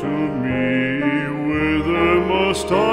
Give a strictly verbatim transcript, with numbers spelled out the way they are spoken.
to me, whither must I?